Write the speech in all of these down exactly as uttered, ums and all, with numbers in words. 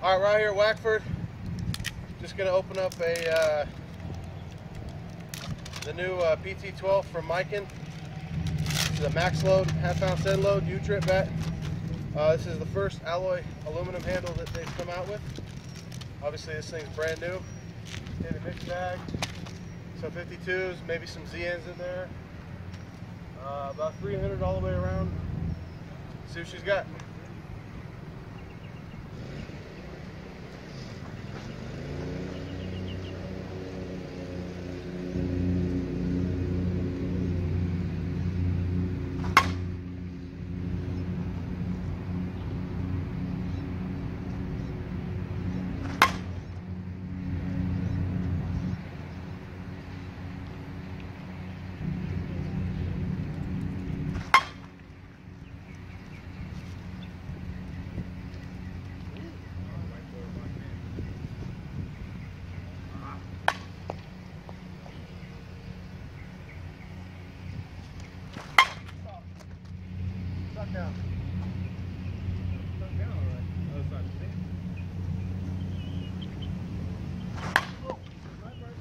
All right, right here at Wackford, just gonna open up a uh, the new uh, P T twelve from Miken. This is a max load, half ounce end load, U-trip bat. Uh, this is the first alloy aluminum handle that they've come out with. Obviously this thing's brand new. In a mixed bag, some fifty-twos, maybe some Z Ns in there. Uh, about three hundred all the way around. See what she's got. Down. It's not down, all right. No, it's not safe. Oh, right, right.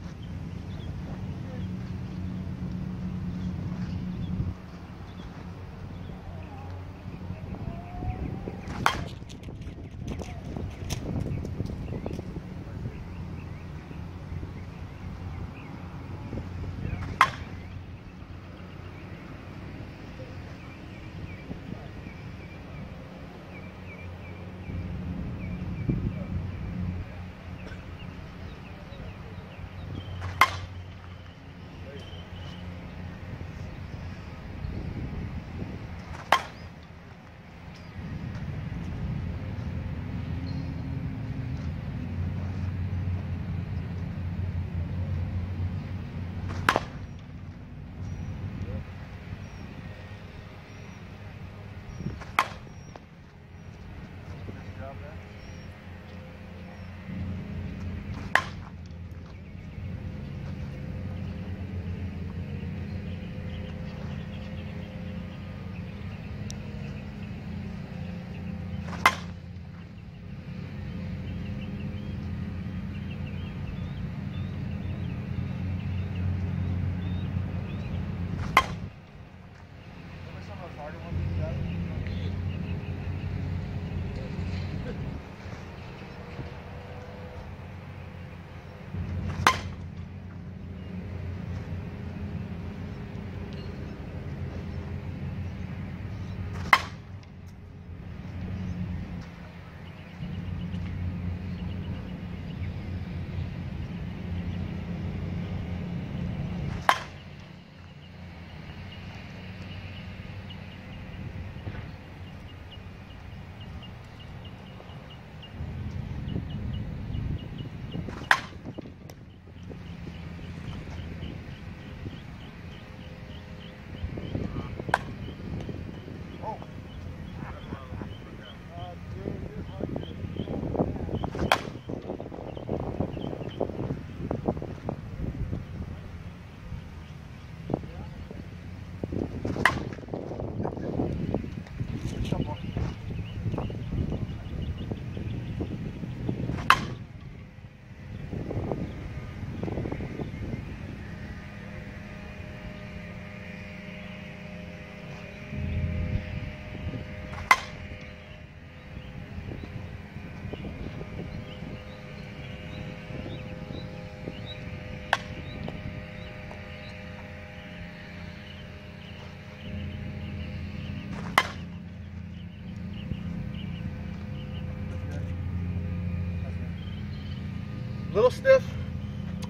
Little stiff,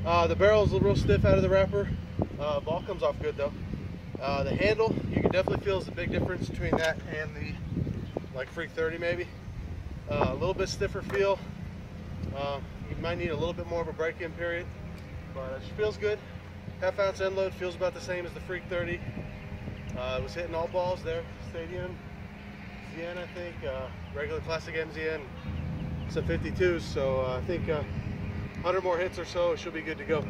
uh, the barrel's a real stiff out of the wrapper. Uh, ball comes off good though. Uh, the handle, you can definitely feel is the big difference between that and the like Freak thirty maybe. Uh, a little bit stiffer feel. Uh, you might need a little bit more of a break-in period, but it feels good. Half ounce end load feels about the same as the Freak thirty. Uh, it was hitting all balls there. Stadium, M Z N I think, uh, regular classic M Z N, some fifty-twos. So uh, I think. Uh, one hundred more hits or so, it should be good to go.